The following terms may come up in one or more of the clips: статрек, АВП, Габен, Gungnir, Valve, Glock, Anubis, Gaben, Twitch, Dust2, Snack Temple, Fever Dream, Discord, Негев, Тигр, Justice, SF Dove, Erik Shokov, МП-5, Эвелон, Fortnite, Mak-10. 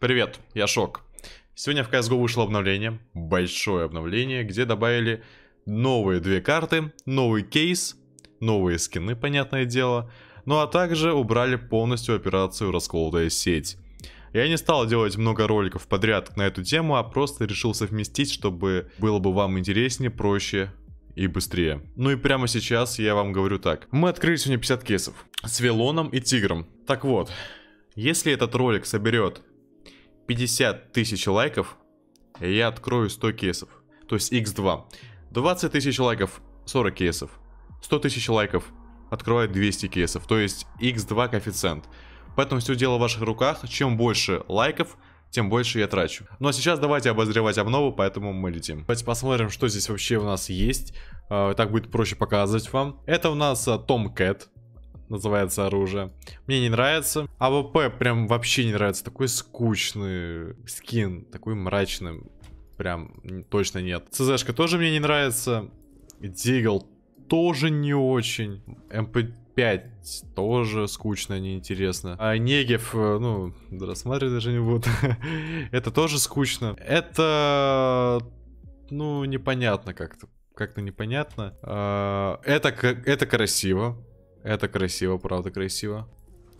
Привет, я Шок. Сегодня в CS:GO вышло обновление, большое обновление, где добавили новые две карты, новый кейс, новые скины, понятное дело. Ну а также убрали полностью операцию «Расколотая сеть». Я не стал делать много роликов подряд на эту тему, а просто решил совместить, чтобы было бы вам интереснее, проще и быстрее. Ну и прямо сейчас я вам говорю так. Мы открыли сегодня 50 кейсов с Эвелоном и Тигром. Так вот, если этот ролик соберет 50 тысяч лайков, я открою 100 кейсов. То есть x2. 20 тысяч лайков, 40 кейсов. 100 тысяч лайков, открывает 200 кейсов. То есть x2 коэффициент. Поэтому все дело в ваших руках. Чем больше лайков, тем больше я трачу. Ну а сейчас давайте обозревать обнову, поэтому мы летим. Давайте посмотрим, что здесь вообще у нас есть. Так будет проще показывать вам. Это у нас Tomcat. Называется оружие. Мне не нравится. АВП прям вообще не нравится. Такой скучный скин. Такой мрачный. Прям точно нет. ЦЗшка тоже мне не нравится. Дигл тоже не очень. МП-5 тоже скучно, неинтересно. А Негев, ну, рассматривать даже не буду. Это тоже скучно. Это... ну, непонятно как-то. Как-то непонятно. Это красиво. Это красиво, правда красиво.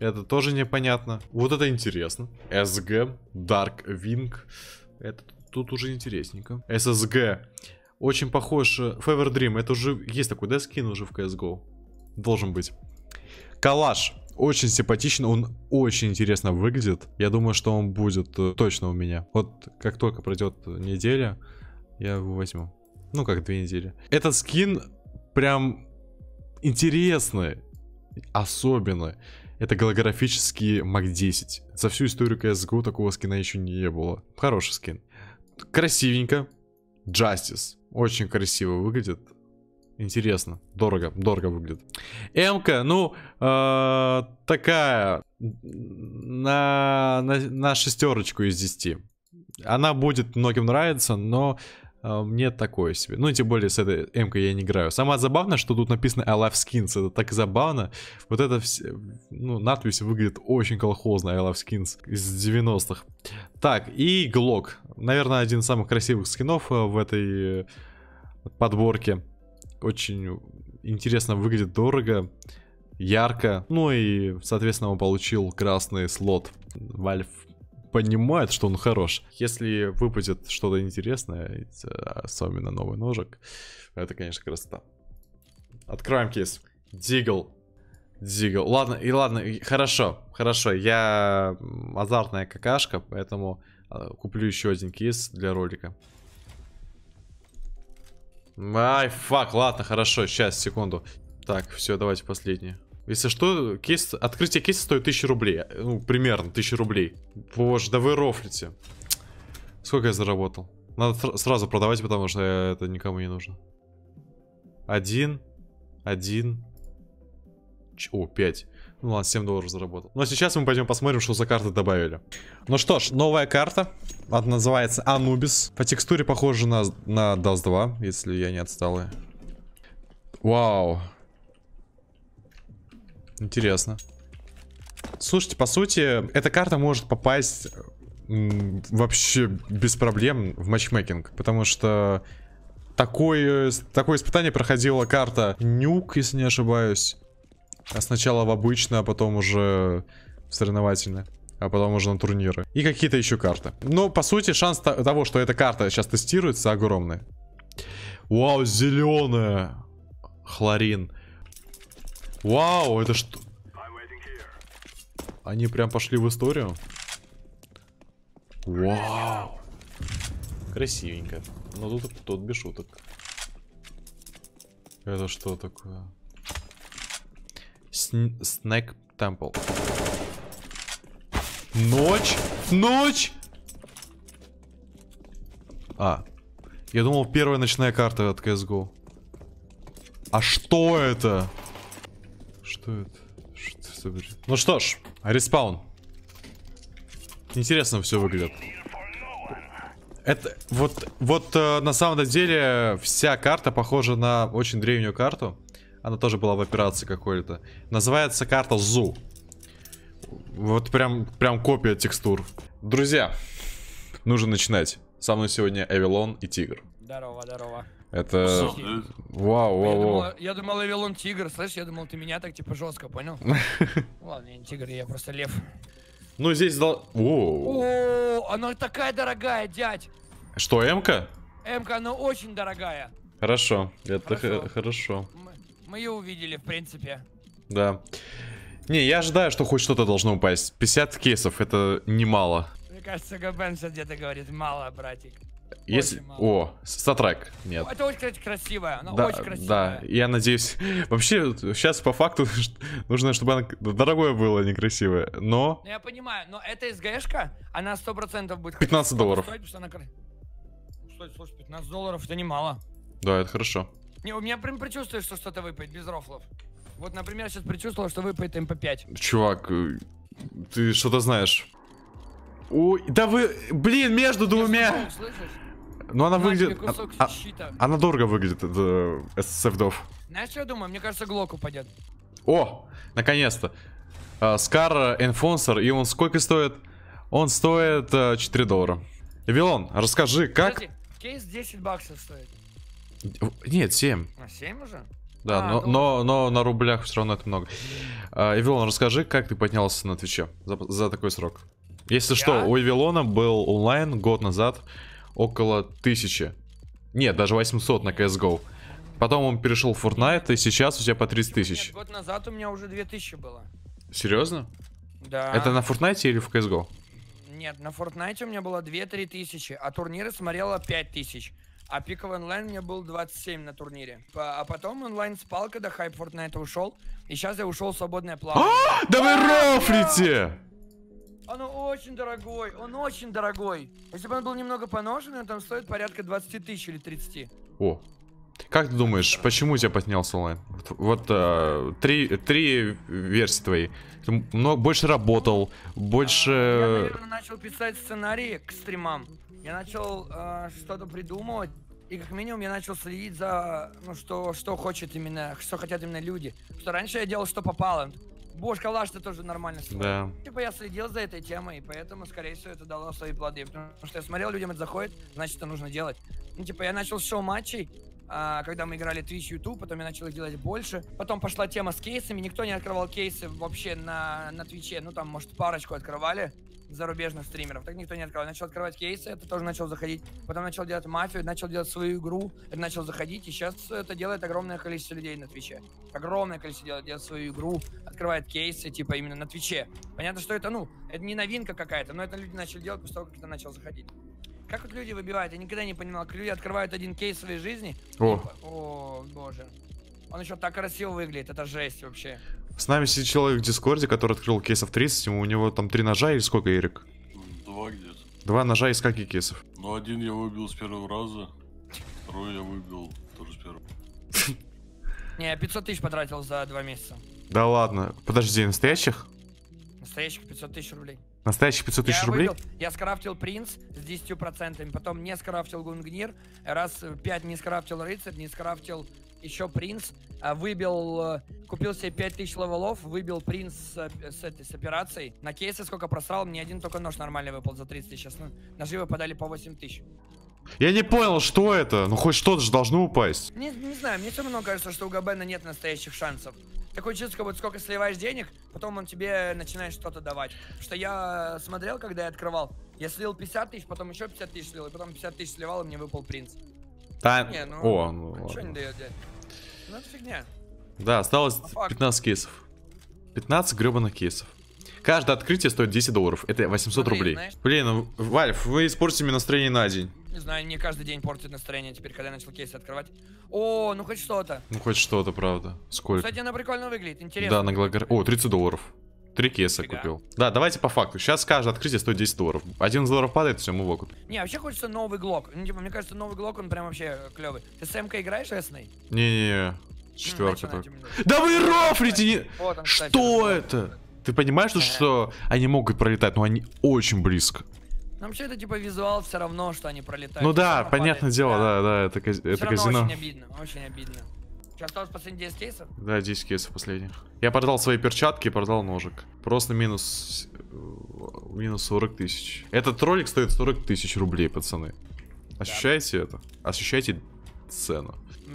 Это тоже непонятно. Вот это интересно. СГ, Dark Wing. Это тут уже интересненько. ССГ. Очень похож. Fever Dream. Это уже есть такой, да, скин уже в CSGO. Должен быть. Калаш. Очень симпатичен. Он очень интересно выглядит. Я думаю, что он будет точно у меня. Вот как только пройдет неделя, я его возьму. Ну как 2 недели. Этот скин прям интересный. Особенно это голографические Мак-10. За всю историю CSGO такого скина еще не было. Хороший скин. Красивенько. Justice. Очень красиво выглядит. Интересно. Дорого. Дорого выглядит. М-ка, ну, такая. На 6 из 10. Она будет многим нравиться, но... мне такое себе. Ну и тем более с этой М-кой я не играю. Самое забавное, что тут написано I love skins. Это так забавно. Вот это все, ну, надпись выглядит очень колхозно. I love skins из 90-х. Так, и Glock. Наверное, один из самых красивых скинов в этой подборке. Очень интересно выглядит, дорого, ярко. Ну и, соответственно, он получил красный слот. Valve понимает, что он хорош. Если выпадет что-то интересное, особенно новый ножик, это, конечно, красота. Откроем кейс. Дигл. Дигл. Ладно, и ладно, и хорошо. Хорошо, я азартная какашка, поэтому куплю еще один кейс для ролика. Ай, фак, ладно, хорошо, сейчас, секунду. Так, все, давайте последнее. Если что, кейс, открытие кейса стоит 1000 рублей. Ну, примерно 1000 рублей. Боже, да вы рофлите. Сколько я заработал? Надо сразу продавать, потому что это никому не нужно. 1. 1. О, 5. Ну ладно, 7 долларов заработал. Но сейчас мы пойдем посмотрим, что за карты добавили. Ну что ж, новая карта. Она называется Anubis. По текстуре похожа на Dust2, если я не отсталый. Вау. Интересно. Слушайте, по сути, эта карта может попасть вообще без проблем в матчмейкинг. Потому что такое испытание проходила карта Nuke, если не ошибаюсь. Сначала в обычное, а потом уже в соревновательное. А потом уже на турниры. И какие-то еще карты. Но, по сути, шанс того, что эта карта сейчас тестируется, огромный. Вау, зеленая. Хлорин. Вау, это что? Они прям пошли в историю. Вау. Красивенько. Но тут без шуток. Это что такое? Snack Temple. Ночь? Ночь? А. Я думал, первая ночная карта от CSGO. А что это? Что это? Что это? Ну что ж, респаун. Интересно все выглядит. Это вот на самом деле вся карта похожа на очень древнюю карту. Она тоже была в операции какой-то. Называется карта Zhu. Вот прям копия текстур. Друзья, нужно начинать. Со мной сегодня Эвелон и Тигр. Здорово, здорово. Это... Вау, вау, вау. Я думал, Эвелон Тигр, слышишь? Я думал, ты меня так типа жестко, понял? Ладно, я не Тигр, я просто лев. Ну здесь... О, она такая дорогая, дядь. Что, М-ка? М-ка, она очень дорогая. Хорошо, это хорошо. Мы ее увидели, в принципе. Да. Не, я ожидаю, что хоть что-то должно упасть. 50 кейсов, это немало. Мне кажется, Габен сейчас где-то говорит, мало, братик. Если... Мало. О, сатрак. Нет. Это очень, кстати, красивая. Она да, очень красивая. Да, я надеюсь. Вообще, сейчас по факту нужно, чтобы она дорогое было, некрасивое. Но... Я понимаю, но эта СГшка, она 100% будет... 15 долларов. Стоит, потому что она... Стой, слушай, 15 долларов, это немало. Да, это хорошо. Не, у меня прям предчувствие, что что-то выпадет без рофлов. Вот, например, сейчас предчувствовал, что выпадет МП5. Чувак, ты что-то знаешь. Ой, да вы, блин, между двумя. Ну она выглядит, она дорого выглядит, это SF Dove. Знаешь, что я думаю? Мне кажется, Glock упадет. О, наконец-то. Скар Enfoncer, и он сколько стоит? Он стоит 4 доллара. Эвелон, расскажи, как... Кейс 10 баксов стоит. Нет, 7. А 7 уже? Да, но на рублях все равно это много. Эвелон, расскажи, как ты поднялся на Твиче за такой срок? Если что, у Эвелона был онлайн год назад около 1000. Нет, даже 800 на CSGO. Потом он перешел в Fortnite, и сейчас у тебя по 30 тысяч. Нет, год назад у меня уже 2000 было. Серьезно? Да. Это на Fortnite или в CSGO? Нет, на Fortnite у меня было 2-3 тысячи, а турниры смотрела 5 тысяч. А пиковый онлайн у меня был 27 на турнире. А потом онлайн спал, когда хайп Fortnite ушел. И сейчас я ушел в свободное плавание. Да вы рофлите! Он очень дорогой, он очень дорогой. Если бы он был немного поношенный, он там стоит порядка 20 тысяч или 30. О, как ты думаешь, почему у тебя поднялся онлайн? Вот три версии твои. Но больше работал, больше... Я, наверное, начал писать сценарии к стримам. Я начал что-то придумывать, и как минимум я начал следить за, ну, что хотят именно люди. Что раньше я делал, что попало. Бош, калаш-то тоже нормально стоит. Да. Типа я следил за этой темой, и поэтому, скорее всего, это дало свои плоды. Потому что я смотрел, людям это заходит, значит, это нужно делать. Ну, типа я начал с шоу-матчей, когда мы играли Twitch, YouTube, потом я начал их делать больше. Потом пошла тема с кейсами, никто не открывал кейсы вообще на Twitch. Ну, там, может, парочку открывали зарубежных стримеров, так никто не открывал. Начал открывать кейсы, это тоже начал заходить. Потом начал делать мафию, начал делать свою игру, это начал заходить, и сейчас это делает огромное количество людей на Твиче. Огромное количество делает свою игру, открывает кейсы, типа, именно на Твиче. Понятно, что это, ну, это не новинка какая-то, но это люди начали делать после того, как это начал заходить. Как вот люди выбивают? Я никогда не понимал, как люди открывают один кейс в своей жизни. О, типа, о боже. Он еще так красиво выглядит, это жесть вообще. С нами сидит человек в Дискорде, который открыл кейсов 30, у него там 3 ножа или сколько, Эрик? 2 где-то. 2 ножа из каких кейсов? Ну, один я выбил с первого раза, второй я выбил тоже с первого. Не, я 500 тысяч потратил за 2 месяца. Да ладно, подожди, настоящих? Настоящих 500 тысяч рублей. Настоящих 500 тысяч рублей? Я скрафтил принц с 10%, потом не скрафтил Gungnir, раз 5 не скрафтил рыцарь, не скрафтил... Еще принц, выбил, купил себе 5000 левелов, выбил принц с операцией. На кейсы сколько просрал, мне один только нож нормально выпал за 30 тысяч. Сейчас ножи выпадали по 8 тысяч. Я не понял, что это? Ну хоть что-то же должно упасть. Не знаю, мне все равно кажется, что у Габена нет настоящих шансов. Такое чувство, вот сколько сливаешь денег, потом он тебе начинает что-то давать. Потому что я смотрел, когда я открывал, я слил 50 тысяч, потом еще 50 тысяч слил, и потом 50 тысяч сливал, и мне выпал принц. Не, ну, о, ну что не дает делать? Ну это фигня. Да, осталось 15 кейсов. 15 гребаных кейсов. Каждое открытие стоит 10 долларов. Это 800 рублей. Знаешь... Блин, Valve, вы испортите мне настроение на день. Не знаю, мне каждый день портит настроение теперь, когда я начал кейсы открывать. О, ну хоть что-то. Ну хоть что-то, правда. Сколько? Кстати, она прикольно выглядит, интересно. Да, на Glock. О, 30 долларов. 3 кейса купил. Да, давайте по факту. Сейчас каждое открытие стоит 10 долларов. 11 долларов падает, все, мы выкупим. Не, вообще хочется новый Glock. Ну, типа, мне кажется, новый Glock, он прям вообще клевый. Ты с МК играешь, ясный? Не-не-не. Четверка только. Да вы рофлите! Что это? Ты понимаешь, что они могут пролетать, но они очень близко. Ну, вообще, это типа визуал все равно, что они пролетают. Ну да, понятное дело, да, это казино. Очень обидно, очень обидно. Сейчас осталось последние 10 кейсов? Да, 10 кейсов последних. Я продал свои перчатки и продал ножик. Просто минус минус 40 тысяч. Этот ролик стоит 40 тысяч рублей, пацаны. Ощущаете это? Ощущаете цену? У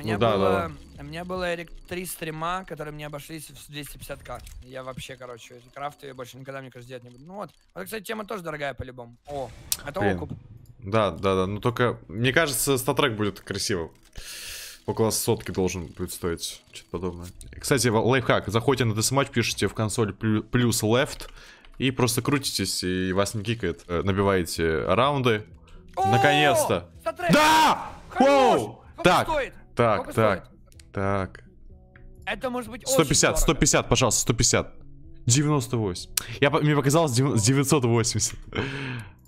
меня, было Эрик 3 стрима, которые мне обошлись в 250к. Я вообще, короче, эти крафты я больше никогда, мне кажется, делать не буду. Ну вот. Вот, кстати, тема тоже дорогая по-любому. О, это окуп. Да, да, да. Ну только, мне кажется, статрек будет красиво. Около сотки должен будет стоить. Что-то подобное. Кстати, лайфхак. Заходите на Deathmatch, пишите в консоль плюс left и просто крутитесь, и вас не кикает. Набиваете раунды. Наконец-то! Да! Воу! Так, так, так, так. Это может быть 150, 150, пожалуйста, 150. 98. Мне показалось 980.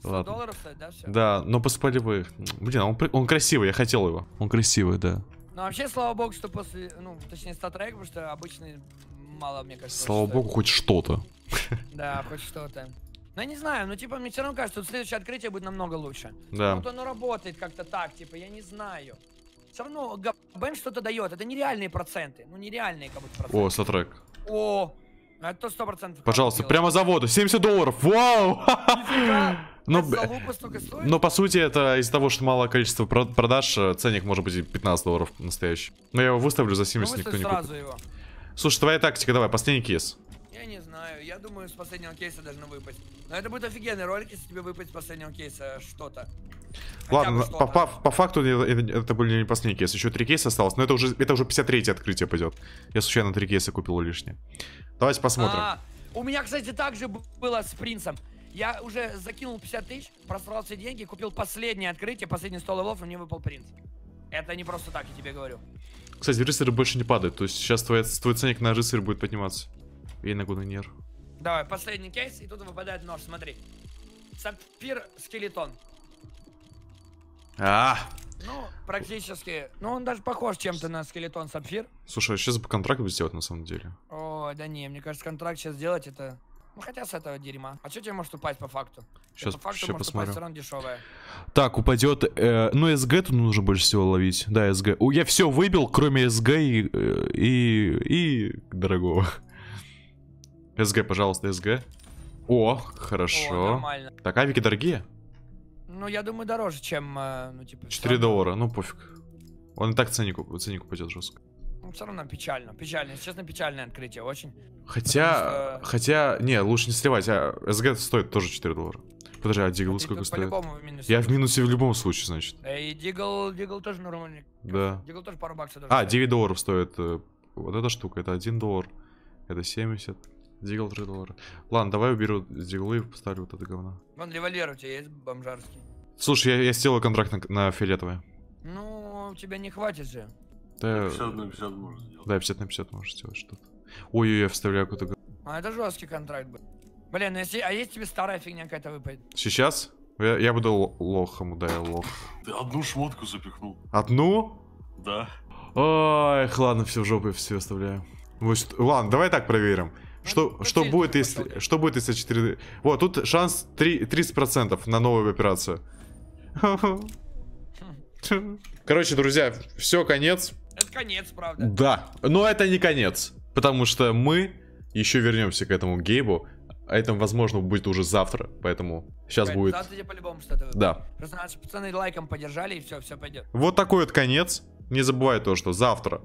$100 стоит, да, все? Да, но поспали бы. Блин, он красивый, я хотел его. Он красивый, да. Ну вообще, слава богу, что после, ну, точнее, статрек, потому что обычно мало, мне кажется. Слава богу, хоть что-то. Да, хоть что-то. Ну я не знаю, ну типа, мне все равно кажется, что следующее открытие будет намного лучше. Да. Вот оно работает как-то так, типа, я не знаю. Все равно Gaben что-то дает, это нереальные проценты. Ну нереальные как будто проценты. О, статрек. О, это то 100%. Пожалуйста, прямо за воду, $70. Вау! Но по сути это из-за того, что малое количество продаж, ценник может быть $15 настоящий. Но я его выставлю за 70, никто не купит. Слушай, твоя тактика, давай, последний кейс. Я не знаю, я думаю, с последнего кейса должно выпасть. Но это будет офигенный ролик, если тебе выпадет с последнего кейса что-то. Ладно, что по факту это были не последний кейс, еще 3 кейса осталось. Но это уже 53-е открытие пойдет. Я случайно 3 кейса купил лишнее. Давайте посмотрим. У меня, кстати, также было с принцем. Я уже закинул 50 тысяч, просрал все деньги, купил последнее открытие, последний 100 левов, и мне выпал принц. Это не просто так, я тебе говорю. Кстати, рыцарь больше не падает, то есть сейчас твой ценник на рыцарь будет подниматься. И на Gungnir. Давай, последний кейс, и тут выпадает нож, смотри. Сапфир скелетон. Ну, практически. Ну, он даже похож чем-то на скелетон сапфир. Слушай, сейчас бы контракт будет сделать на самом деле. О, да не, мне кажется, контракт сейчас сделать это... Ну хотя с этого дерьма. А что тебе может упасть по факту? Сейчас, по факту может посмотрю. Упасть все равно дешевая. Так, упадет. Ну, СГ тут нужно больше всего ловить. Да, СГ. Я все выбил, кроме СГ и дорогого. СГ, пожалуйста, СГ. О, хорошо. О, нормально. Так, авики дорогие? Ну, я думаю, дороже, чем... Ну, типа, $4, ну пофиг. Он и так ценник упадет жестко. Ну, все равно печально, печально, честно, печальное открытие, очень. Хотя, не, лучше не сливать, а СГ стоит тоже $4. Подожди, а Дигл сколько стоит? Я в минусе в любом случае, значит. И Дигл тоже нормальный. Да. Дигл тоже пару баксов. А, $9 стоит вот эта штука, это $1, это 70. Дигл $3. Ладно, давай уберу Диглы и поставлю вот это говно. Вон револьвер у тебя есть бомжарский. Слушай, я сделал контракт на фиолетовое. Ну, тебя не хватит же. Да, 50 на 50 можно сделать. Да, 50 на 50 можешь сделать что-то. Ой-ой, я вставляю какую-то... А это жесткий контракт был. Блин, ну если... А если тебе старая фигня какая-то выпадет? Сейчас? Я буду лохом, да, я лох. Ты одну шмотку запихнул. Одну? Да. Ой, ладно, все в жопу, я все оставляю. Ладно, давай так проверим. Что будет, если... Что будет, если 4... Вот, тут шанс 30% на новую операцию. Короче, друзья, все, конец. Это конец, правда. Да, но это не конец, потому что мы еще вернемся к этому Гейбу. А это, возможно, будет уже завтра, поэтому сейчас будет... Завтра тебе по-любому что-то... Да. Просто наши пацаны лайком поддержали, и все, все пойдет. Вот такой вот конец. Не забывай то, что завтра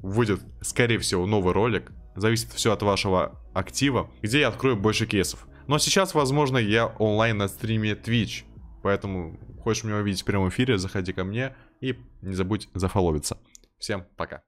выйдет, скорее всего, новый ролик. Зависит все от вашего актива, где я открою больше кейсов. Но сейчас, возможно, я онлайн на стриме Twitch. Поэтому, хочешь меня увидеть в прямом эфире, заходи ко мне и не забудь зафоловиться. Всем пока.